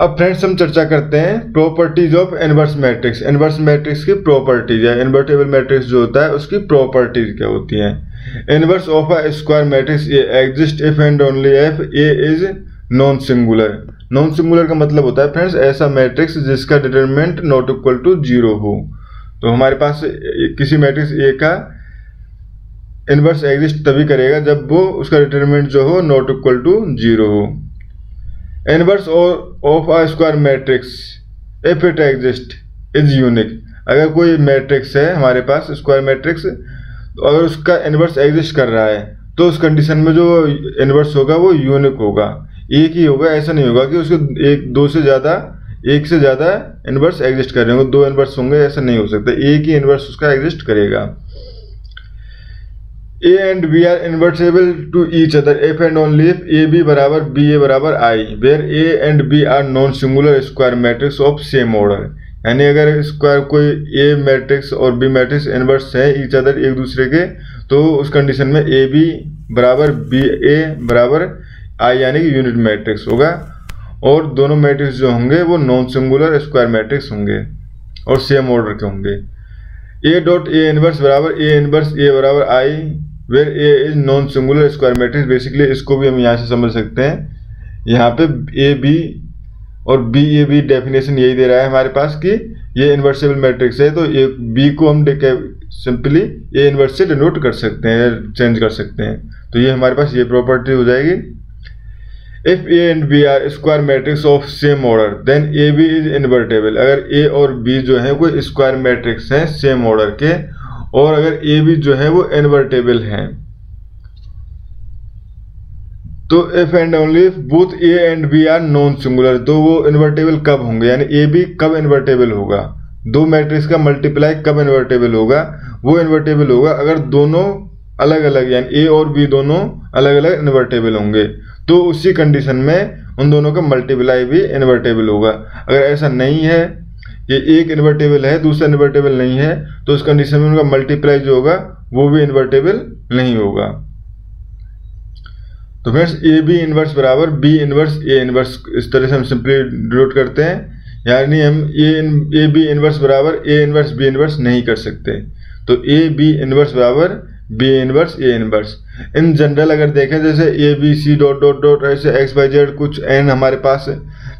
अब फ्रेंड्स हम चर्चा करते हैं properties of inverse matrix. Inverse matrix की प्रॉपर्टीज है, इनवर्टेबल मैट्रिक्स जो होता है उसकी प्रॉपर्टीज क्या होती है। Inverse of a square matrix A exist if and only if A is non singular. Non singular का मतलब होता है फ्रेंड्स ऐसा मैट्रिक्स जिसका डिटरमिनेंट नॉट इक्वल टू 0 हो। तो हमारे पास किसी मैट्रिक्स ए का इनवर्स एग्जिस्ट तभी करेगा जब वो उसका डिटरमिनेंट जो हो नॉट इक्वल टू 0 हो। Inverse of a square matrix if it exist is unique. अगर कोई मैट्रिक्स है हमारे पास स्क्वायर मैट्रिक्स, तो अगर उसका इनवर्स एग्जिस्ट कर रहा है तो उस कंडीशन में जो इनवर्स होगा वो यूनिक होगा, एक ही होगा। ऐसा नहीं होगा कि उसके एक से ज़्यादा इनवर्स एग्जिस्ट कर रहे होंगे, 2 इनवर्स होंगे, ऐसा नहीं हो सकता। एक ही इनवर्स उसका एग्जिस्ट करेगा। A and B are invertible to each other if and only if A B बराबर बी ए बराबर I, where A and B are non singular square matrix of same order. यानी अगर square कोई A matrix और B matrix inverse है each other, एक दूसरे के, तो उस कंडीशन में ए बी बराबर बी ए बराबर आई यानी कि यूनिट मैट्रिक्स होगा, और दोनों मैट्रिक्स जो होंगे वो नॉन सिंगुलर स्क्वायर मैट्रिक्स होंगे और सेम ऑर्डर के होंगे। ए डॉट ए इनवर्स बराबर ए इनवर्स ए बराबर I, where A is non singular square matrix. Basically इसको भी हम यहाँ से समझ सकते हैं, यहाँ पे ए बी और बी ए बी डेफिनेशन यही दे रहा है हमारे पास कि ये इन्वर्सेबल मैट्रिक्स है, तो ए बी को हम सिंपली ए इन्वर्स से डिनोट कर सकते हैं, चेंज कर सकते हैं। तो ये हमारे पास ये प्रॉपर्टी हो जाएगी, if A and B are square matrix of same order then A B is invertible. अगर ए और बी जो है कोई स्क्वायर मैट्रिक्स हैं सेम ऑर्डर के, और अगर ए बी जो है वो इन्वर्टेबल हैं, तो if and only if both A and B are non singular. तो वो इन्वर्टेबल कब होंगे, यानी ए बी कब इन्वर्टेबल होगा, दो मैट्रिक्स का मल्टीप्लाई कब इन्वर्टेबल होगा, वो इन्वर्टेबल होगा अगर दोनों अलग अलग, यानी ए और बी दोनों अलग अलग इन्वर्टेबल होंगे, तो उसी कंडीशन में उन दोनों का मल्टीप्लाई भी इन्वर्टेबल होगा। अगर ऐसा नहीं है, ये एक इन्वर्टेबल है दूसरा इन्वर्टेबल नहीं है, तो उस कंडीशन में उनका मल्टीप्लाई जो होगा वो भी इन्वर्टेबल नहीं होगा। तो फ्रेंड्स ए बी इन्वर्स बराबर बी इन्वर्स ए इन्वर्स, इस तरह से हम सिंपली डिनोट करते हैं। यानी हम ए बी इन्वर्स बराबर ए इन्वर्स बी इन्वर्स नहीं कर सकते, तो ए बी इन्वर्स बराबर B inverse A inverse. In general अगर देखें जैसे A B C dot dot dot ऐसे एक्स वाई जेड कुछ एन हमारे पास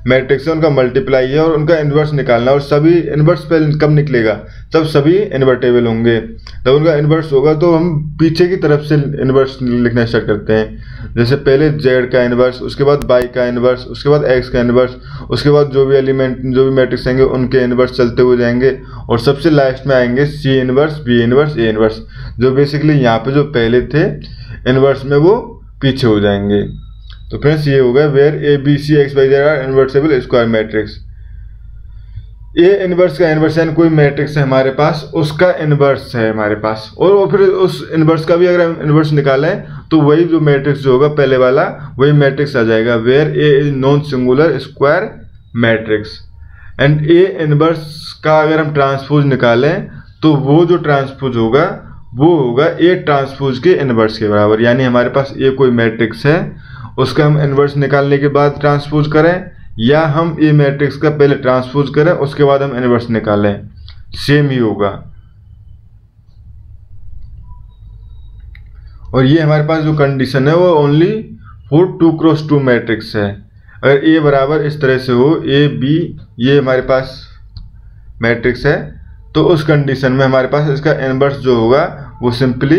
मैट्रिक्स है, उनका मल्टीप्लाई है और उनका इनवर्स निकालना, और सभी इनवर्स पे कब निकलेगा तब सभी इन्वर्टेबल होंगे। जब उनका इनवर्स होगा तो हम पीछे की तरफ से इनवर्स लिखना स्टार्ट करते हैं, जैसे पहले जेड का इनवर्स, उसके बाद वाई का इनवर्स, उसके बाद एक्स का इनवर्स, उसके बाद जो भी एलिमेंट जो भी मैट्रिक्स आएंगे उनके इनवर्स चलते हुए जाएंगे, और सबसे लास्ट में आएंगे C inverse B inverse A inverse, जो बेसिकली यहाँ पे जो पहले थे इनवर्स में वो पीछे हो जाएंगे। तो फ्रेंड्स ये हो गया where A B C X Y Z are इनवर्सेबल square matrix. A inverse का इनवर्स यानी कोई मैट्रिक्स है हमारे पास उसका इनवर्स है हमारे पास, और फिर उस इनवर्स का भी अगर हम इनवर्स निकालें तो वही जो मैट्रिक्स जो होगा पहले वाला वही मैट्रिक्स आ जाएगा। Where A is non singular square matrix and A inverse का अगर हम ट्रांसपोज निकालें तो वो जो ट्रांसपोज होगा वो होगा ए ट्रांसपोज के इनवर्स के बराबर। यानी हमारे पास ए कोई मैट्रिक्स है, उसका हम इनवर्स निकालने के बाद ट्रांसपोज करें, या हम ए मैट्रिक्स का पहले ट्रांसपोज करें उसके बाद हम इनवर्स निकालें, सेम ही होगा। और ये हमारे पास जो कंडीशन है वो ओनली फॉर 2 क्रॉस 2 मैट्रिक्स है। अगर ए बराबर इस तरह से हो ए बी, ये हमारे पास मैट्रिक्स है, तो उस कंडीशन में हमारे पास इसका इनवर्स जो होगा वो सिंपली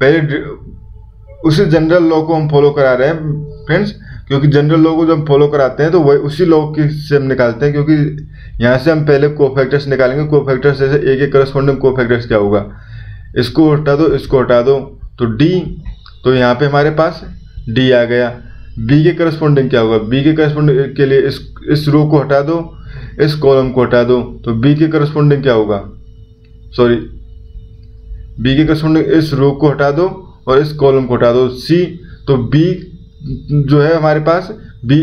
पहले उसी जनरल लॉ को हम फॉलो करा रहे हैं फ्रेंड्स, क्योंकि जनरल लॉ को जब हम फॉलो कराते हैं तो वही उसी लॉ की से हम निकालते हैं, क्योंकि यहाँ से हम पहले कोफैक्टर्स निकालेंगे। कोफैक्टर्स जैसे ए के करस्पॉन्डिंग कोफैक्टर्स क्या होगा, इसको हटा दो इसको हटा दो तो डी, तो यहाँ पे हमारे पास डी आ गया। बी के करस्पॉन्डिंग क्या होगा, बी के करस्पॉन्डिंग के लिए इस रो को हटा दो इस कॉलम को हटा दो तो बी के करस्पॉन्डिंग क्या होगा, सॉरी बी के करस्पॉन्डिंग इस रो को हटा दो और इस कॉलम को हटा दो सी, तो बी जो है हमारे पास बी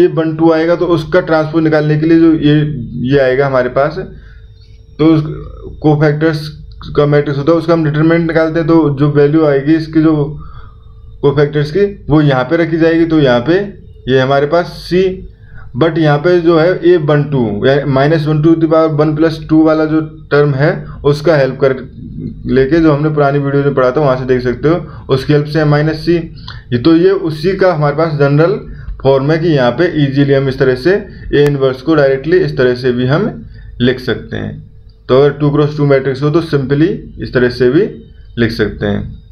ए 1 2 आएगा, तो उसका ट्रांसपोज निकालने के लिए जो ये आएगा हमारे पास, तो कोफैक्टर्स का मैट्रिक्स होता है उसका हम डिटरमिनेंट निकालते हैं, तो जो वैल्यू आएगी इसकी जो कोफैक्टर्स की वो यहाँ पे रखी जाएगी, तो यहाँ पे ये हमारे पास सी बट यहाँ पे जो है A one two -1 plus two वाला जो टर्म है उसका हेल्प कर लेके जो हमने पुरानी वीडियो में पढ़ा था वहाँ से देख सकते हो, उसकी हेल्प से है माइनस सी। तो ये उसी का हमारे पास जनरल फॉर्म है कि यहाँ पे इजीली हम इस तरह से ए इनवर्स को डायरेक्टली इस तरह से भी हम लिख सकते हैं। तो अगर 2x2 मैट्रिक्स हो तो सिंपली इस तरह से भी लिख सकते हैं।